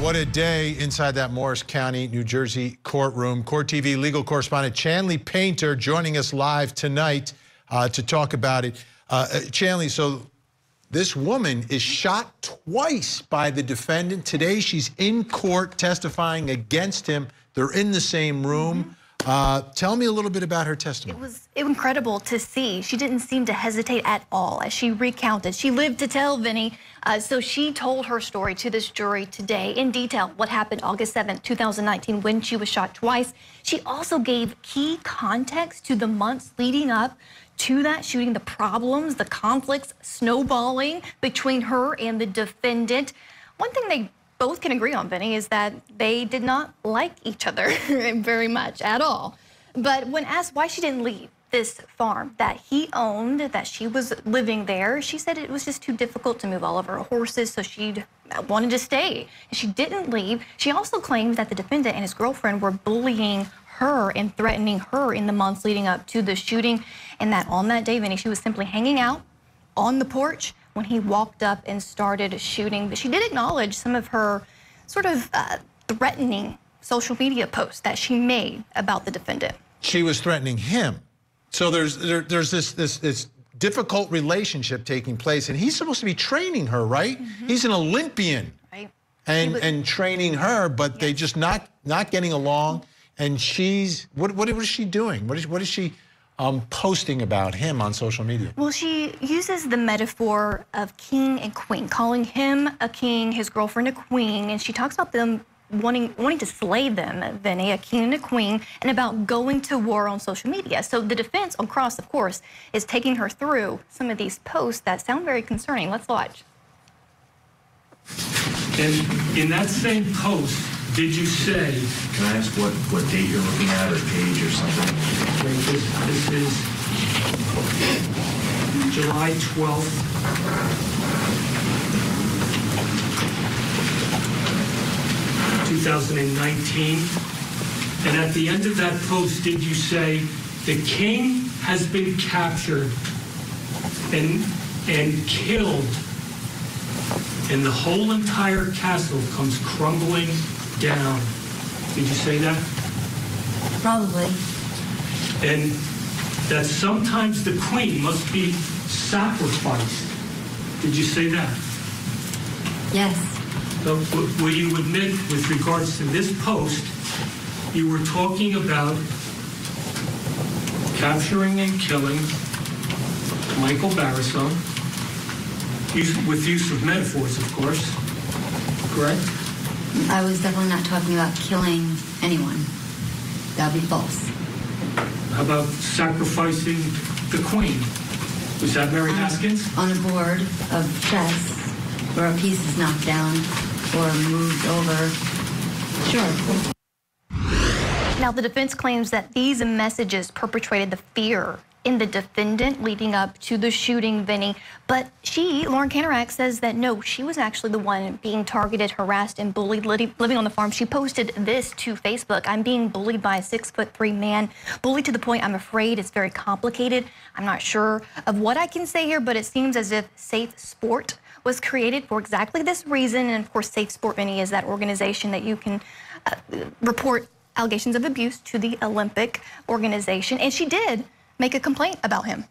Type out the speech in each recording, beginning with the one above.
what a day inside that Morris County, New Jersey courtroom. Court TV legal correspondent Chanley Painter joining us live tonight to talk about it. Chanley, so this woman is shot twice by the defendant. Today she's in court testifying against him. They're in the same room. Mm-hmm. Tell me a little bit about her testimony. It was incredible to see. She didn't seem to hesitate at all as she recounted. She lived to tell, Vinny. So she told her story to this jury today in detail what happened August 7th, 2019, when she was shot twice. She also gave key context to the months leading up to that shooting, the problems, the conflicts snowballing between her and the defendant. One thing they both can agree on, Vinny, is that they did not like each other very much at all. But when asked why she didn't leave this farm that he owned, that she was living there, she said it was just too difficult to move all of her horses, so she wanted to stay. And she didn't leave. She also claimed that the defendant and his girlfriend were bullying her and threatening her in the months leading up to the shooting, and that on that day, Vinny, she was simply hanging out on the porch when he walked up and started shooting. But she did acknowledge some of her sort of threatening social media posts that she made about the defendant. She was threatening him. So there's this difficult relationship taking place, and he's supposed to be training her, right? Mm-hmm. He's an Olympian, right? And training her, but yes, they just not getting along. And she's what is she doing? What is she posting about him on social media? Well, she uses the metaphor of king and queen, calling him a king, his girlfriend a queen, and she talks about them wanting to slay them, Vinny, a king and a queen, and about going to war on social media. So the defense on cross, of course, is taking her through some of these posts that sound very concerning. Let's watch. And in that same post, did you say, can I ask what date you're looking at or page or something? This is July 12th, 2019. And at the end of that post, did you say, the king has been captured and killed, and the whole entire castle comes crumbling down? Did you say that? Probably. And that sometimes the queen must be sacrificed. Did you say that? Yes. So, will you admit, with regards to this post, you were talking about capturing and killing Michael Barisone, with use of metaphors, of course, correct? I was definitely not talking about killing anyone. That would be false. How about sacrificing the queen? Was that Mary Haskins? On a board of chess where a piece is knocked down or moved over. Sure. Now, the defense claims that these messages perpetrated the fear in the defendant leading up to the shooting, Vinny. But she, Lauren Kanarek, says that no, she was actually the one being targeted, harassed, and bullied living on the farm. She posted this to Facebook. I'm being bullied by a 6'3" man, bullied to the point I'm afraid. It's very complicated. I'm not sure of what I can say here, but it seems as if Safe Sport was created for exactly this reason. And of course, Safe Sport, Vinny, is that organization that you can report allegations of abuse to the Olympic organization. And she did make a complaint about him.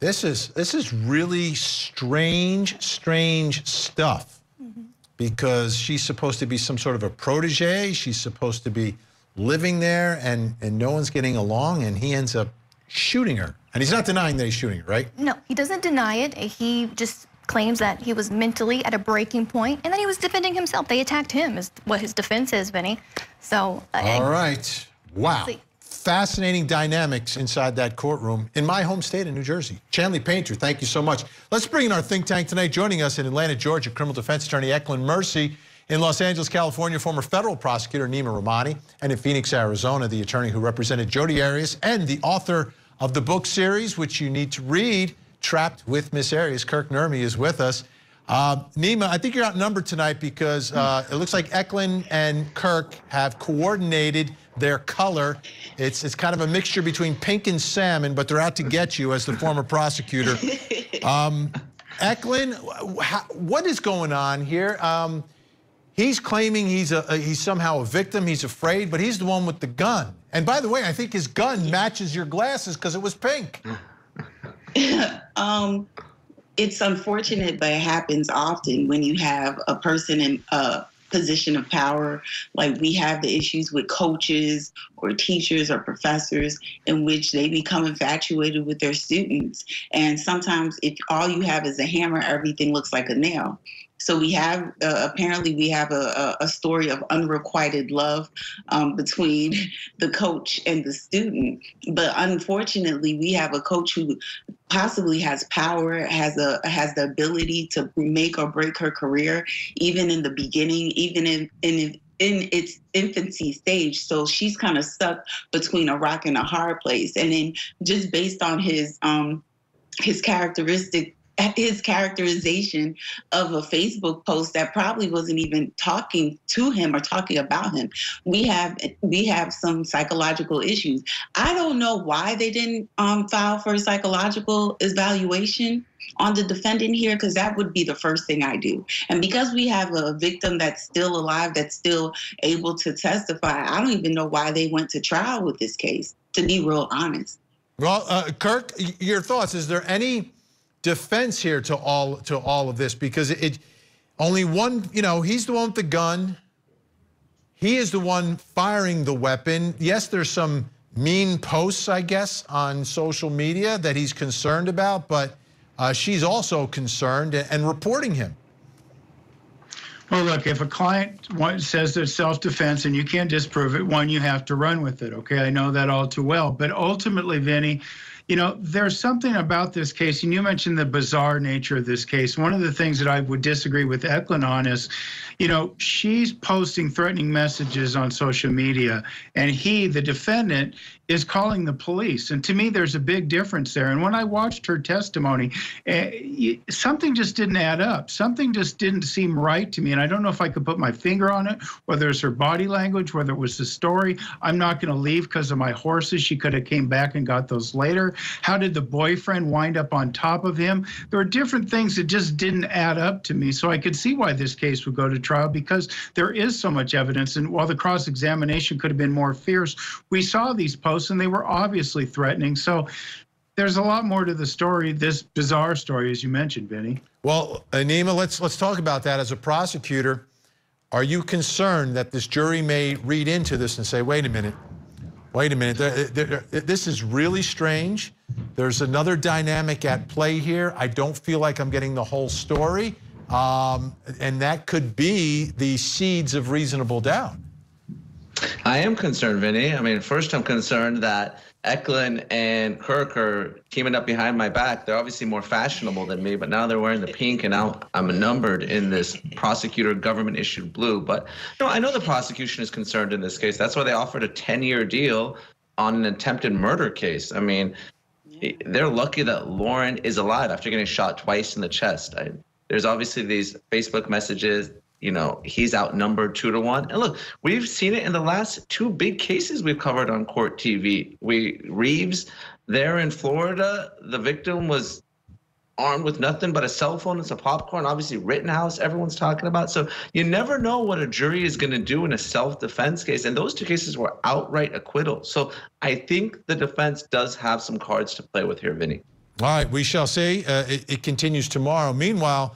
This is really strange stuff, mm-hmm, because she's supposed to be some sort of a protege. She's supposed to be living there, and no one's getting along, and he ends up shooting her. And he's not denying that he's shooting her, right? No, he doesn't deny it. He just claims that he was mentally at a breaking point, and that he was defending himself. They attacked him, is what his defense is, Vinny. So, all right, wow. See. Fascinating dynamics inside that courtroom in my home state of New Jersey. Chanley Painter, thank you so much. Let's bring in our think tank tonight. Joining us in Atlanta, Georgia, criminal defense attorney Eklund Mercy. In Los Angeles, California, former federal prosecutor Nima Romani. And in Phoenix, Arizona, the attorney who represented Jody Arias and the author of the book series, which you need to read, Trapped with Miss Arias. Kirk Nurmi is with us. Nima, I think you're outnumbered tonight because it looks like Eklund and Kirk have coordinated their color. It's kind of a mixture between pink and salmon, but they're out to get you as the former prosecutor. Eklund, what is going on here? He's claiming he's somehow a victim, he's afraid, but he's the one with the gun. And by the way, I think his gun matches your glasses because it was pink. It's unfortunate, but it happens often when you have a person in a position of power. Like we have the issues with coaches or teachers or professors in which they become infatuated with their students. And sometimes if all you have is a hammer, everything looks like a nail. So we have, apparently we have a story of unrequited love between the coach and the student. But unfortunately, we have a coach who possibly has power, has the ability to make or break her career, even in the beginning, even in its infancy stage. So she's kind of stuck between a rock and a hard place. And then just based on his characterization of a Facebook post that probably wasn't even talking to him or talking about him. We have some psychological issues. I don't know why they didn't file for a psychological evaluation on the defendant here, because that would be the first thing I do. And because we have a victim that's still alive, that's still able to testify, I don't even know why they went to trial with this case, to be real honest. Well, Kirk, your thoughts, is there any defense here to all of this? Because it only one, you know, he's the one with the gun. He is the one firing the weapon. Yes, there's some mean posts, I guess, on social media that he's concerned about, but she's also concerned and reporting him. Well, look, if a client says there's self-defense and you can't disprove it, one, you have to run with it, okay? I know that all too well. But ultimately, Vinny, you know, there's something about this case, and you mentioned the bizarre nature of this case. One of the things that I would disagree with Eklund on is, you know, she's posting threatening messages on social media, and he, the defendant, is calling the police. And to me, there's a big difference there. And when I watched her testimony, something just didn't add up. Something just didn't seem right to me. And I don't know if I could put my finger on it, whether it's her body language, whether it was the story. I'm not going to leave because of my horses. She could have came back and got those later. How did the boyfriend wind up on top of him? There were different things that just didn't add up to me. So I could see why this case would go to trial, because there is so much evidence. And while the cross-examination could have been more fierce, we saw these posts, and they were obviously threatening. So there's a lot more to the story, this bizarre story, as you mentioned, Vinny. Well, Nima, let's talk about that. As a prosecutor, are you concerned that this jury may read into this and say, wait a minute, this is really strange. There's another dynamic at play here. I don't feel like I'm getting the whole story. And that could be the seeds of reasonable doubt. I am concerned, Vinny. I mean, first, I'm concerned that Eklund and Kirk are teaming up behind my back. They're obviously more fashionable than me, but now they're wearing the pink, and now I'm numbered in this prosecutor government-issued blue. But no, I know the prosecution is concerned in this case. That's why they offered a 10-year deal on an attempted murder case. I mean, they're lucky that Lauren is alive after getting shot twice in the chest. There's obviously these Facebook messages. You know, he's outnumbered 2-to-1. And look, we've seen it in the last two big cases we've covered on Court TV. Reeves there in Florida, the victim was armed with nothing but a cell phone and some popcorn. Obviously, Rittenhouse, everyone's talking about. So you never know what a jury is going to do in a self-defense case. And those two cases were outright acquittal. So I think the defense does have some cards to play with here, Vinny. All right, we shall see. It continues tomorrow. Meanwhile,